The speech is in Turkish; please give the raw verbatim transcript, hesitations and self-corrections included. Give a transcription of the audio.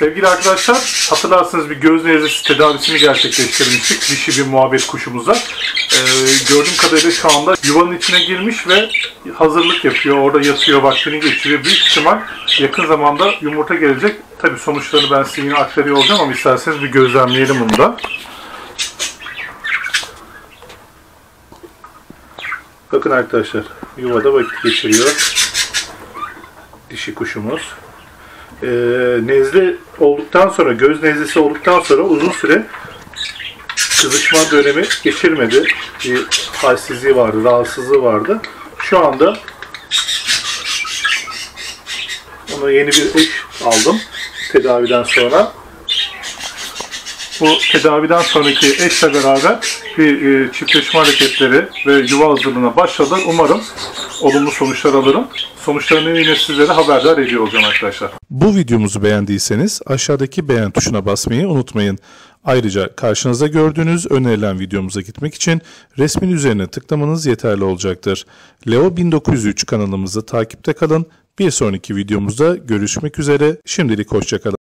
Sevgili arkadaşlar, hatırlarsınız bir göz nezlesi tedavisini gerçekleştirmiştik dişi bir muhabbet kuşumuza. Ee, gördüğüm kadarıyla şu anda yuvanın içine girmiş ve hazırlık yapıyor. Orada yatıyor, vaktini geçiriyor. Büyük ihtimal yakın zamanda yumurta gelecek. Tabii sonuçlarını ben size yine aktarıyor olacağım ama isterseniz bir gözlemleyelim bunu da. Bakın arkadaşlar, yuvada vakit geçiriyor dişi kuşumuz. Ee, nezle olduktan sonra, göz nezlesi olduktan sonra uzun süre kızışma dönemi geçirmedi. Bir halsizliği vardı, rahatsızlığı vardı. Şu anda ona yeni bir eş aldım tedaviden sonra. Bu tedaviden sonraki eşle beraber bir e, çiftleşme hareketleri ve yuva hazırlığına başladılar. Umarım olumlu sonuçlar alırım. Sonuçlarını yine sizlere haberdar ediyor olacağım arkadaşlar. Bu videomuzu beğendiyseniz aşağıdaki beğen tuşuna basmayı unutmayın. Ayrıca karşınızda gördüğünüz önerilen videomuza gitmek için resmin üzerine tıklamanız yeterli olacaktır. Leo bin dokuz yüz üç kanalımızı takipte kalın. Bir sonraki videomuzda görüşmek üzere. Şimdilik hoşça kalın.